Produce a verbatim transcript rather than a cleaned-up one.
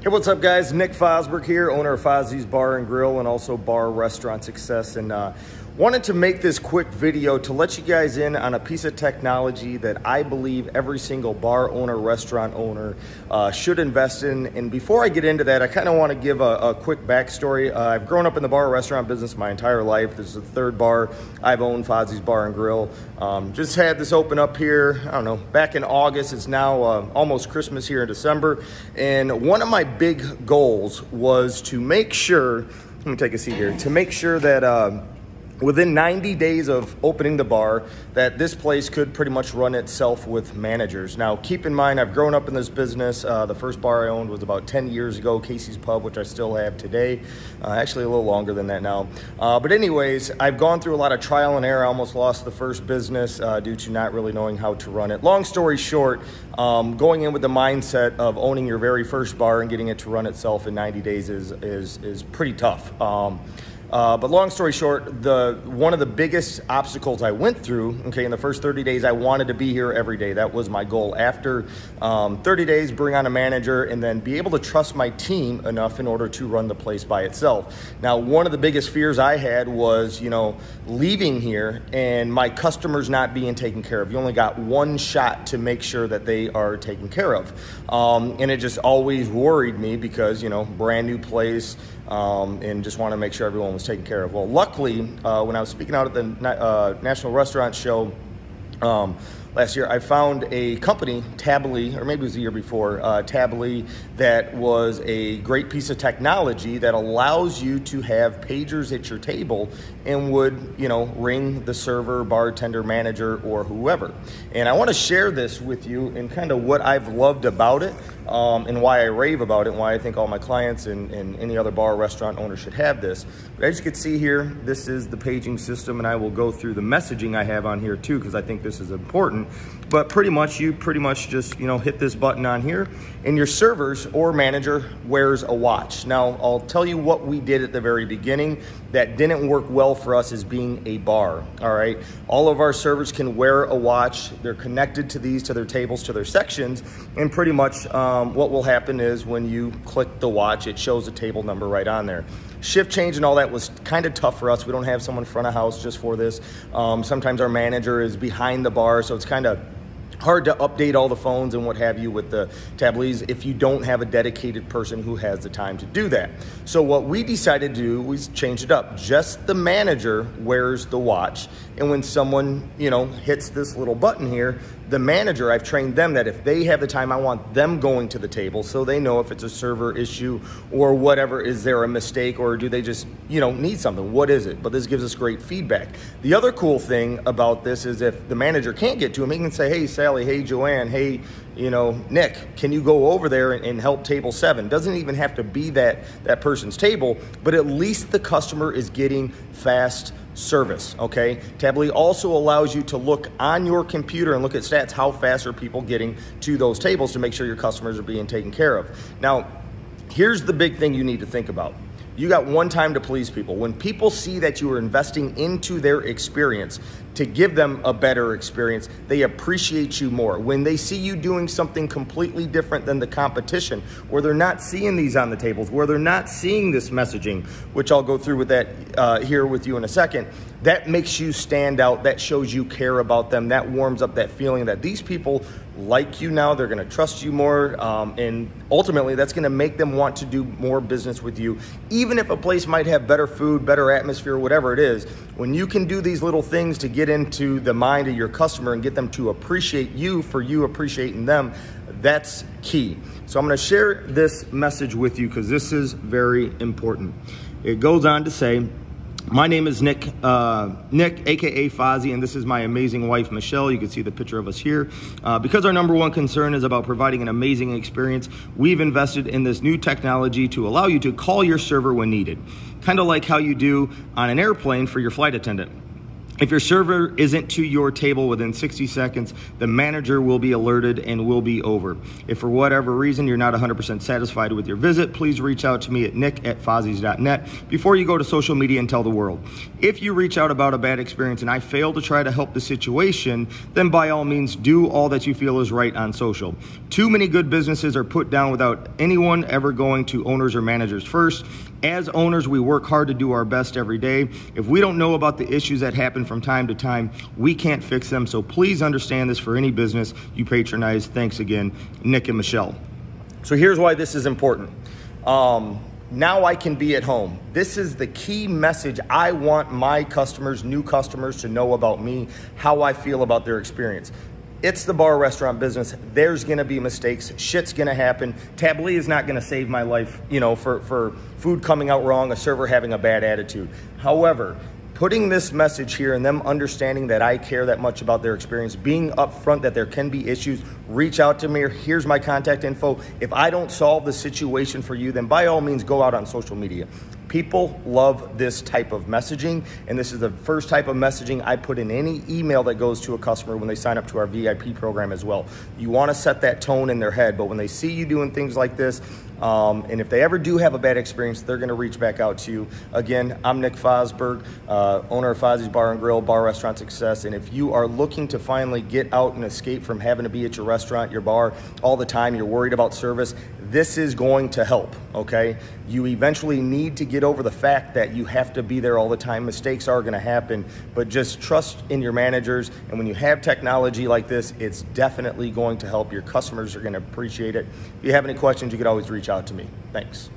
Hey, what's up, guys? Nick Fosberg here, owner of Fozzie's Bar and Grill and also Bar Restaurant Success. And uh, wanted to make this quick video to let you guys in on a piece of technology that I believe every single bar owner, restaurant owner uh, should invest in. And before I get into that, I kind of want to give a, a quick backstory. Uh, I've grown up in the bar restaurant business my entire life. This is the third bar I've owned, Fozzie's Bar and Grill. Um, just had this open up here, I don't know, back in August. It's now uh, almost Christmas here in December. And one of my big goals was to make sure, let me take a seat here, to make sure that uh, within ninety days of opening the bar, that this place could pretty much run itself with managers. Now, keep in mind, I've grown up in this business. Uh, the first bar I owned was about ten years ago, Casey's Pub, which I still have today. Uh, actually, a little longer than that now. Uh, but anyways, I've gone through a lot of trial and error. I almost lost the first business uh, due to not really knowing how to run it. Long story short, um, going in with the mindset of owning your very first bar and getting it to run itself in ninety days is, is, is pretty tough. Um, Uh, but long story short, the one of the biggest obstacles I went through, okay, in the first thirty days, I wanted to be here every day. That was my goal. After um, thirty days, bring on a manager and then be able to trust my team enough in order to run the place by itself. Now, one of the biggest fears I had was, you know, leaving here and my customers not being taken care of. You only got one shot to make sure that they are taken care of. Um, and it just always worried me because, you know, brand new place, Um, and just want to make sure everyone was taken care of. Well, luckily, uh, when I was speaking out at the uh, National Restaurant Show um, last year, I found a company, Tablee, or maybe it was the year before, uh, Tablee, that was a great piece of technology that allows you to have pagers at your table and would, you know, ring the server, bartender, manager, or whoever. And I want to share this with you and kind of what I've loved about it. Um, and why I rave about it and why I think all my clients and, and any other bar or restaurant owner should have this. But as you can see here, this is the paging system, and I will go through the messaging I have on here too because I think this is important. But pretty much you pretty much just, you know, hit this button on here and your servers or manager wears a watch. Now, I'll tell you what we did at the very beginning that didn't work well for us as being a bar, all right? All of our servers can wear a watch. They're connected to these, to their tables, to their sections, and pretty much um, Um, what will happen is when you click the watch, it shows a table number right on there. Shift change and all that was kind of tough for us. We don't have someone front of house just for this. Um, sometimes our manager is behind the bar, so it's kind of hard to update all the phones and what have you with the Tablees if you don't have a dedicated person who has the time to do that. So what we decided to do was change it up. Just the manager wears the watch. And when someone, you know, hits this little button here, the manager, I've trained them that if they have the time, I want them going to the table so they know if it's a server issue or whatever. Is there a mistake or do they just, you know, need something? What is it? But this gives us great feedback. The other cool thing about this is if the manager can't get to him, he can say, hey, Sally, hey, Joanne, hey, you know, Nick, can you go over there and, and help table seven? Doesn't even have to be that, that person's table, but at least the customer is getting fast service, okay? Tablee also allows you to look on your computer and look at stats, how fast are people getting to those tables to make sure your customers are being taken care of. Now, here's the big thing you need to think about. You got one time to please people. When people see that you are investing into their experience to give them a better experience, they appreciate you more. When they see you doing something completely different than the competition, where they're not seeing these on the tables, where they're not seeing this messaging, which I'll go through with that uh, here with you in a second, that makes you stand out. That shows you care about them. That warms up that feeling that these people like you now. They're gonna trust you more. Um, and ultimately, that's gonna make them want to do more business with you. Even if a place might have better food, better atmosphere, whatever it is, when you can do these little things to get into the mind of your customer and get them to appreciate you for you appreciating them, that's key. So I'm gonna share this message with you because this is very important. It goes on to say, my name is Nick, uh, Nick, A K A Fozzie, and this is my amazing wife, Michelle. You can see the picture of us here. Uh, because our number one concern is about providing an amazing experience, we've invested in this new technology to allow you to call your server when needed. Kind of like how you do on an airplane for your flight attendant. If your server isn't to your table within sixty seconds, the manager will be alerted and will be over. If for whatever reason you're not one hundred percent satisfied with your visit, please reach out to me at nick at fozzies dot net before you go to social media and tell the world. If you reach out about a bad experience and I fail to try to help the situation, then by all means do all that you feel is right on social. Too many good businesses are put down without anyone ever going to owners or managers first. As owners, we work hard to do our best every day. If we don't know about the issues that happen from time to time, we can't fix them. So please understand this for any business you patronize. Thanks again, Nick and Michelle. So here's why this is important. Um, now I can be at home. This is the key message I want my customers, new customers, to know about me, how I feel about their experience. It's the bar restaurant business. There's gonna be mistakes. Shit's gonna happen. Tablee is not gonna save my life, you know, for, for food coming out wrong, a server having a bad attitude. However, putting this message here and them understanding that I care that much about their experience, being upfront that there can be issues, reach out to me, or here's my contact info. If I don't solve the situation for you, then by all means go out on social media. People love this type of messaging, and this is the first type of messaging I put in any email that goes to a customer when they sign up to our V I P program as well. You want to set that tone in their head, but when they see you doing things like this, um, and if they ever do have a bad experience, they're going to reach back out to you. Again, I'm Nick Fosberg, uh, owner of Fozzie's Bar and Grill, Bar Restaurant Success, and if you are looking to finally get out and escape from having to be at your restaurant, your bar, all the time, you're worried about service, this is going to help, okay? You eventually need to get over the fact that you have to be there all the time. Mistakes are gonna happen, but just trust in your managers. And when you have technology like this, it's definitely going to help. Your customers are gonna appreciate it. If you have any questions, you can always reach out to me. Thanks.